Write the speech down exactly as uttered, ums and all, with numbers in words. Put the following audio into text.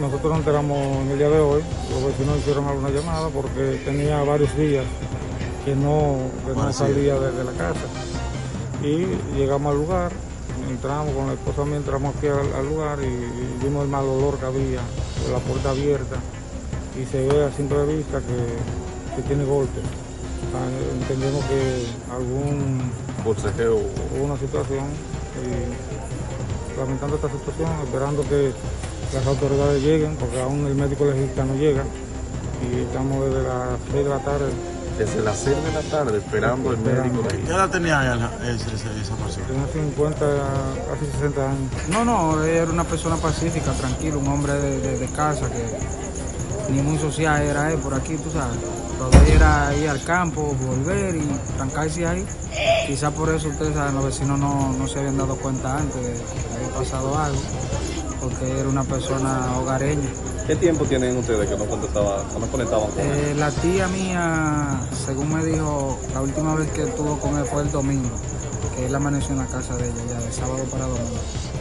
Nosotros nos enteramos en el día de hoy, los vecinos hicieron alguna llamada porque tenía varios días que no, que bueno, no salía sí. desde la casa. Y llegamos al lugar, entramos con la esposa mía, entramos aquí al, al lugar y, y vimos el mal olor que había, la puerta abierta, y se ve a simple vista que, que tiene golpes. Entendemos que algún bolsejeo o una situación, y lamentando esta situación, esperando que las autoridades lleguen, porque aún el médico legista no llega, y estamos desde las seis de la tarde. Desde las seis de la tarde esperando el médico legista. ¿Qué edad tenía esa persona? Tenía cincuenta, casi sesenta años. No, no, era una persona pacífica, tranquila, un hombre de, de, de casa, que ni muy social era él por aquí, tú sabes. Todavía era ir al campo, volver y trancarse ahí. Quizás por eso ustedes saben, los vecinos no, no se habían dado cuenta antes de que había pasado algo, porque era una persona hogareña. ¿Qué tiempo tienen ustedes que no contestaban, no conectaban con él? Eh, la tía mía, según me dijo, la última vez que estuvo con él fue el domingo, que él amaneció en la casa de ella, ya de sábado para domingo.